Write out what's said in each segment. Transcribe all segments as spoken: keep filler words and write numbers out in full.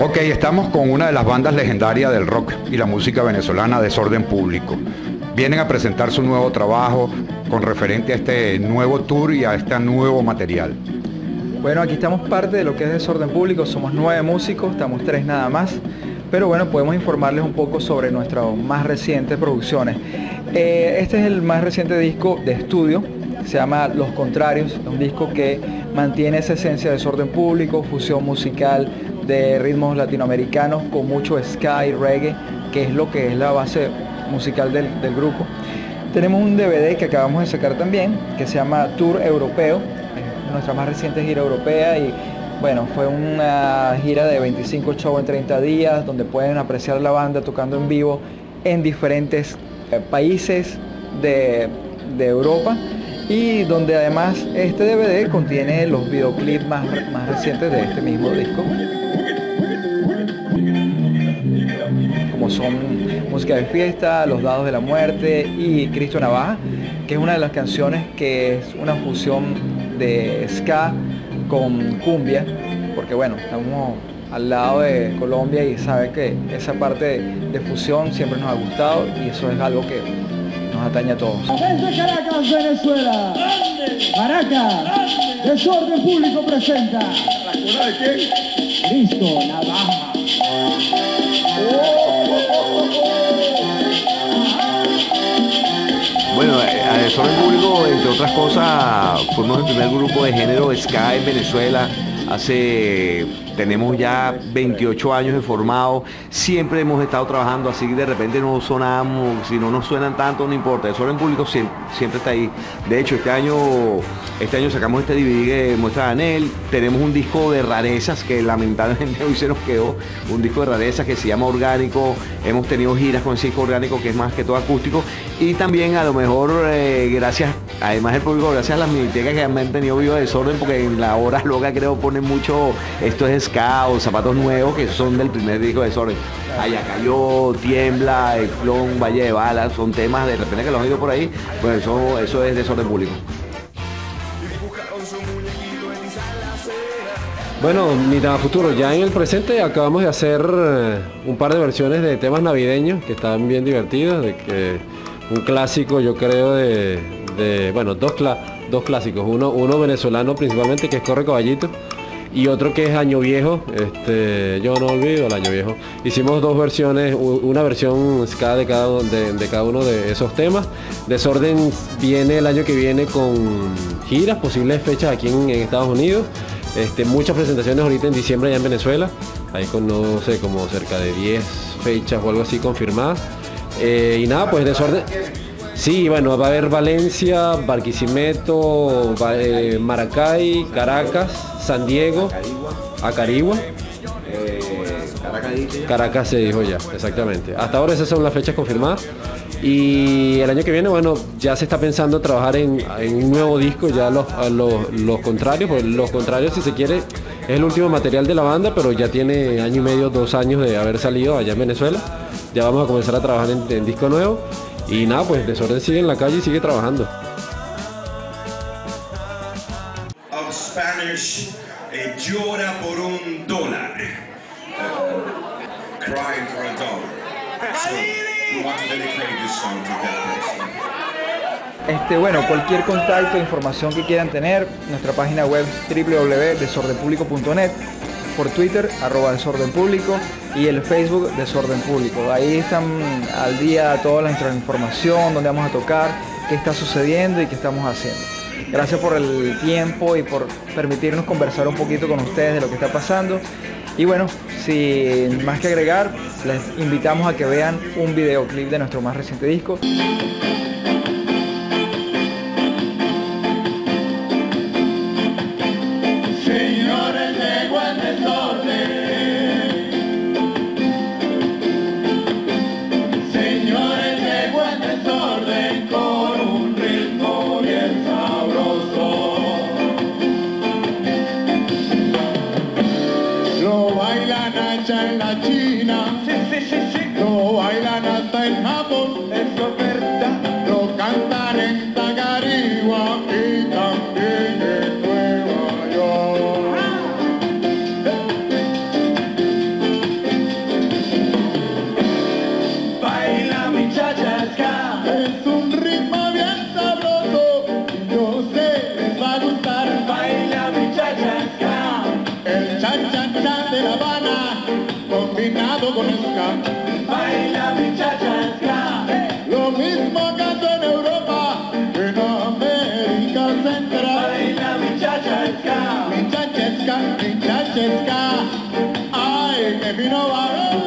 Ok, estamos con una de las bandas legendarias del rock y la música venezolana, Desorden Público. Vienen a presentar su nuevo trabajo con referente a este nuevo tour y a este nuevo material. Bueno, aquí estamos parte de lo que es Desorden Público, somos nueve músicos, estamos tres nada más, pero bueno, podemos informarles un poco sobre nuestras más recientes producciones. Eh, este es el más reciente disco de estudio, se llama Los Contrarios, un disco que mantiene esa esencia de Desorden Público, fusión musical de ritmos latinoamericanos con mucho ska y reggae, que es lo que es la base musical del, del grupo. Tenemos un D V D que acabamos de sacar también, que se llama Tour Europeo, nuestra más reciente gira europea, y bueno, fue una gira de veinticinco shows en treinta días, donde pueden apreciar la banda tocando en vivo en diferentes eh, países de, de Europa, y donde además este D V D contiene los videoclips más, más recientes de este mismo disco, como son Música de Fiesta, Los Dados de la Muerte y Cristo Navaja, que es una de las canciones que es una fusión de ska con cumbia, porque bueno, estamos al lado de Colombia y sabe que esa parte de, de fusión siempre nos ha gustado y eso es algo que nos atañe a todos. Desde Caracas, Venezuela, Caracas, Desorden Público presenta Cristo Navaja. Bueno, a Desorden Público, entre otras cosas, fuimos el primer grupo de género ska en Venezuela. Hace, tenemos ya veintiocho años de formado, siempre hemos estado trabajando, así que de repente no sonamos, si no nos suenan tanto, no importa. Desorden Público siempre, siempre está ahí. De hecho, este año, este año sacamos este D V D que muestra Daniel, tenemos un disco de rarezas que lamentablemente hoy se nos quedó, un disco de rarezas que se llama Orgánico, hemos tenido giras con ese disco orgánico que es más que todo acústico, y también a lo mejor eh, gracias, además del público, gracias a las minitecas que me han tenido vivo de Desorden, porque en la hora loca creo ponen mucho, esto es Ska o Zapatos Nuevos, que son del primer disco de Desorden. Allá Cayó, Tiembla, El Clon, Valle de Balas, son temas de repente que los han ido por ahí, pues eso, eso es Desorden Público. Bueno, ni nada futuro, ya en el presente acabamos de hacer un par de versiones de temas navideños que están bien divertidos, de que un clásico yo creo de, de bueno, dos, dos clásicos, uno, uno venezolano principalmente que es Corre Caballito, y otro que es Año Viejo, este, yo no olvido el Año Viejo. Hicimos dos versiones, una versión ska de cada, de, de cada uno de esos temas. Desorden viene el año que viene con giras, posibles fechas aquí en, en Estados Unidos, este, muchas presentaciones ahorita en diciembre allá en Venezuela, ahí con no sé, como cerca de diez fechas o algo así confirmadas, eh, y nada, pues Desorden... Sí, bueno, va a haber Valencia, Barquisimeto, eh, Maracay, Caracas, San Diego, Acarigua. Caracas se dijo ya, exactamente. Hasta ahora esas son las fechas confirmadas. Y el año que viene, bueno, ya se está pensando trabajar en, en un nuevo disco, ya los, los, los contrarios, pues los contrarios si se quiere, es el último material de la banda, pero ya tiene año y medio, dos años de haber salido allá en Venezuela. Ya vamos a comenzar a trabajar en, en disco nuevo. Y nada, pues Desorden sigue en la calle y sigue trabajando. Of Spanish, eh, llora por un dólar. Uh, crying for a dollar. So, we want to dedicate this song to that person. Este, bueno, cualquier contacto, información que quieran tener, nuestra página web w w w punto desorden público punto net, por Twitter, arroba Desorden Público, y el Facebook Desorden Público. Ahí están al día toda la información, dónde vamos a tocar, qué está sucediendo y qué estamos haciendo. Gracias por el tiempo y por permitirnos conversar un poquito con ustedes de lo que está pasando. Y bueno, sin más que agregar, les invitamos a que vean un videoclip de nuestro más reciente disco. Bailan cacha en la China, sí, sí, sí, sí. Lo bailan hasta en Japón, eso es verdad. Lo cantan en Tacarigua y también en Nueva York. ¡Ah! Baila mi chacha ska, es un ritmo bien sabroso, yo sé les va a gustar. Baila mi chacha ska, el cha-cha-cha de La Habana combinado con ska. Baila mi chacha ska, hey. Lo mismo canto en Europa, en América Central. Baila mi chacha ska, mi chacha ska, mi chacha ska. Ay, que vino varón.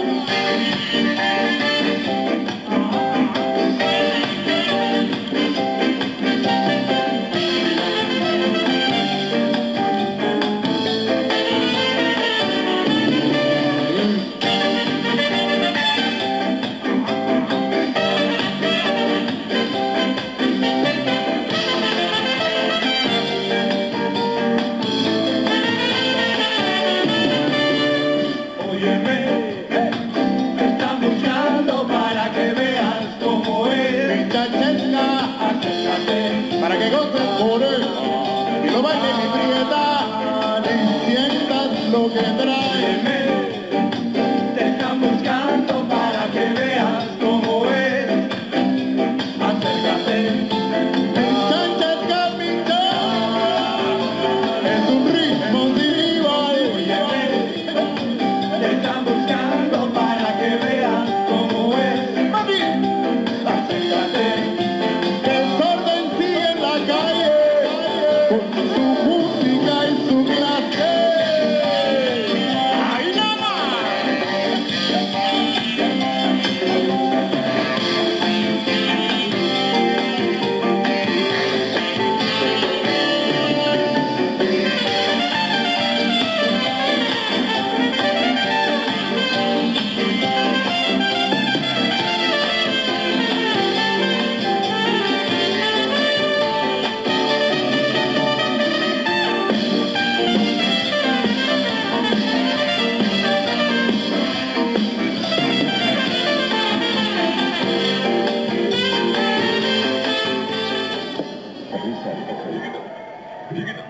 You